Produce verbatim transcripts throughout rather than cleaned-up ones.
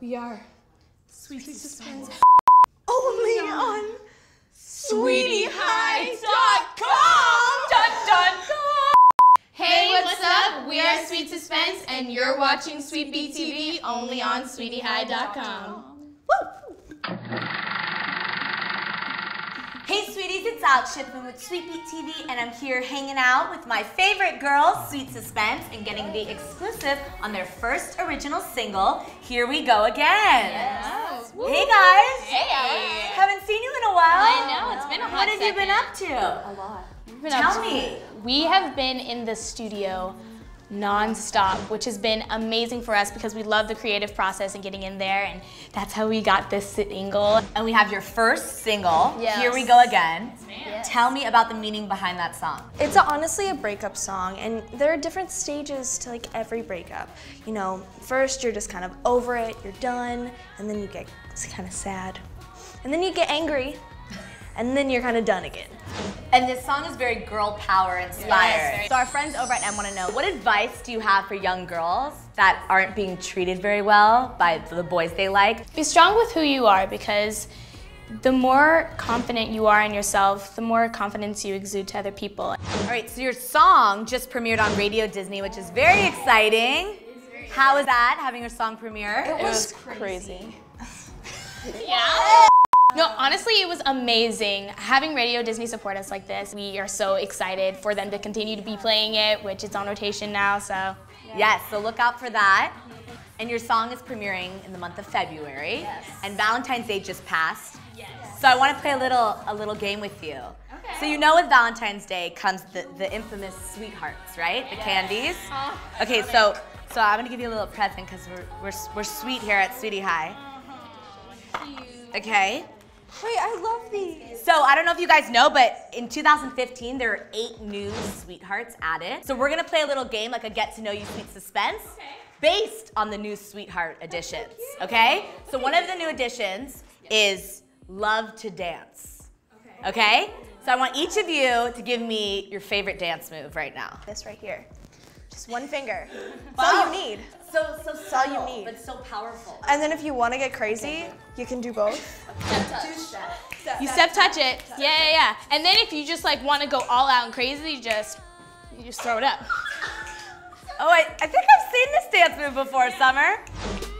We are Sweet Suspense. Only on Sweety High dot com! Dun, dun, dun. Hey, what's up? We are Sweet Suspense, and you're watching Sweet Beat T V only on Sweety High dot com. Hey, sweeties, it's Alex Schiffman with Sweet Beat T V, and I'm here hanging out with my favorite girls, Sweet Suspense, and getting the exclusive on their first original single, Here We Go Again. Yes. Hey, guys. Hey. Haven't seen you in a while. I know. It's been a hot second. What have you been up to? A lot. Been Tell up me. To, we have been in the studio non-stop, which has been amazing for us because we love the creative process and getting in there, and that's how we got this single. And we have your first single, yes. Here We Go Again. Yes. Tell me about the meaning behind that song. It's a, honestly a breakup song, and there are different stages to like every breakup. You know, first you're just kind of over it, you're done, and then you get kind of sad, and then you get angry, and then you're kind of done again. And this song is very girl power inspired. Yes. So our friends over at M want to know, what advice do you have for young girls that aren't being treated very well by the boys they like? Be strong with who you are, because the more confident you are in yourself, the more confidence you exude to other people. All right, so your song just premiered on Radio Disney, which is very exciting. Very How was that, having your song premiere? It, it was, was crazy. crazy. Yeah. No, honestly, it was amazing. Having Radio Disney support us like this, we are so excited for them to continue to be playing it, which it's on rotation now, so. Yeah. Yes, so look out for that. And your song is premiering in the month of February. Yes. And Valentine's Day just passed. Yes. So I want to play a little a little game with you. Okay. So you know with Valentine's Day comes the, the infamous sweethearts, right? The yes. candies. Oh, okay, so it. so I'm gonna give you a little present because we're, we're, we're sweet here at Sweety High. Oh, okay. Wait, I love these. So I don't know if you guys know, but in two thousand fifteen, there were eight new sweethearts added. So we're gonna play a little game, like a get to know you Sweet Suspense, okay. based on the new sweetheart additions, so okay? So one of the new additions is love to dance, okay. okay? So I want each of you to give me your favorite dance move right now. This right here, just one finger. That's all you need. So, so subtle, all you need. But so powerful. And then if you want to get crazy, you can do both. Step touch. Step, step, you step touch it. Step, yeah, yeah, yeah. And then if you just like want to go all out and crazy, you just, you just throw it up. Oh, I, I think I've seen this dance move before, Summer.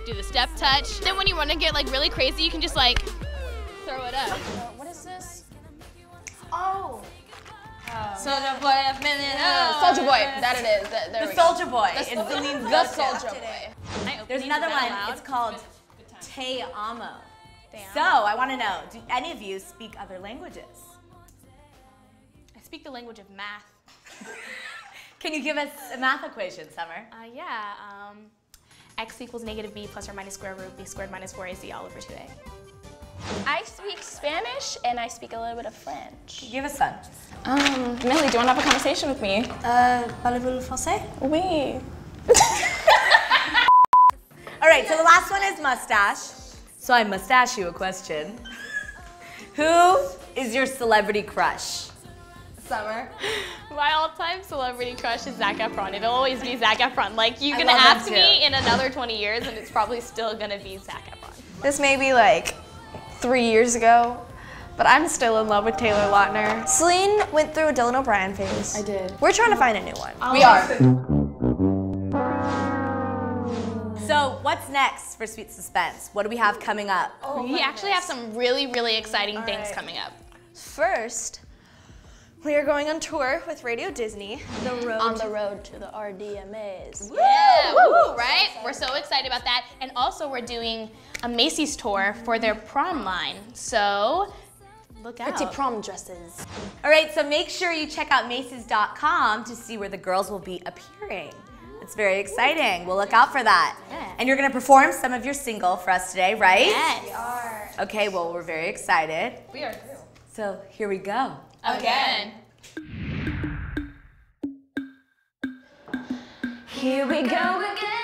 Do the step touch. Then when you want to get like really crazy, you can just like throw it up. What is this? Oh. Oh. Soldier Boy, I've been in oh, Soldier Boy, yes. that it is. That, there the Soldier Boy. The Soldier Boy. The Soldier Boy. There's another one. Loud. It's called Te Amo. Te Amo. So I want to know, do any of you speak other languages? I speak the language of math. Can you give us a math equation, Summer? Uh, yeah. Um, x equals negative b plus or minus square root b squared minus four a c all over two a. I speak Spanish, and I speak a little bit of French. Give us some. Um, Millie, do you want to have a conversation with me? Uh, parlez-vous français? Oui. All right, so the last one is mustache. So I mustache you a question. Who is your celebrity crush? Summer. My all-time celebrity crush is Zac Efron. It'll always be Zac Efron. Like, you're going to ask me in another twenty years, and it's probably still going to be Zac Efron. This may be like three years ago, but I'm still in love with Taylor Lautner. Celine went through a Dylan O'Brien phase. I did. We're trying to find a new one. I'll we are. So what's next for Sweet Suspense? What do we have coming up? Oh, we actually goodness. have some really, really exciting All things right. coming up. First, we are going on tour with Radio Disney. The road on the road to the R D M As. Woo! Yeah, woo, woo, right? We're so excited about that. And also we're doing a Macy's tour for their prom line. So look out. Pretty prom dresses. All right, so make sure you check out Macy's dot com to see where the girls will be appearing. It's very exciting. We'll look out for that. Yeah. And you're going to perform some of your single for us today, right? Yes. We are. Okay, well, we're very excited. We are too. So here we go. Again. Here we go again.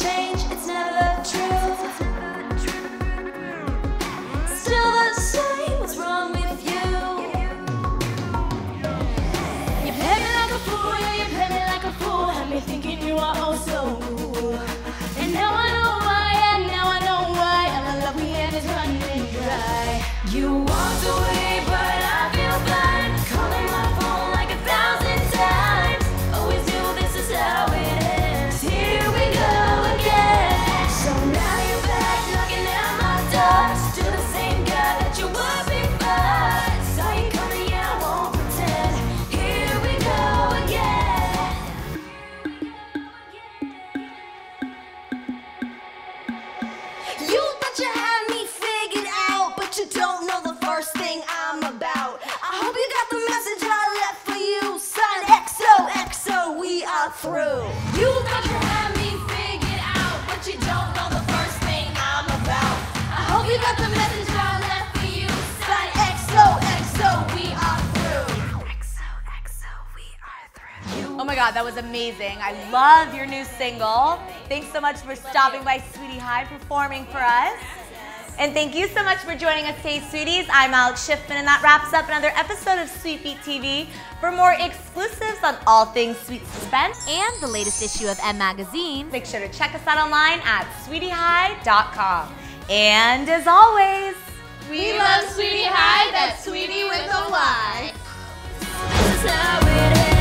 Change, it's never through. You thought you had me figured out, but you don't know the first thing I'm about. I hope you got the message I left for you. Sign X O X O, we are through. X O X O, we are through. Oh my God, that was amazing. I love your new single. Thanks so much for stopping by Sweety High, performing for us. And thank you so much for joining us today, Sweeties. I'm Alex Schiffman, and that wraps up another episode of Sweet Beat T V. For more exclusives on all things Sweet Suspense and the latest issue of M Magazine, make sure to check us out online at Sweety High dot com. And as always, we, we love Sweety High, that's Sweetie with a Y.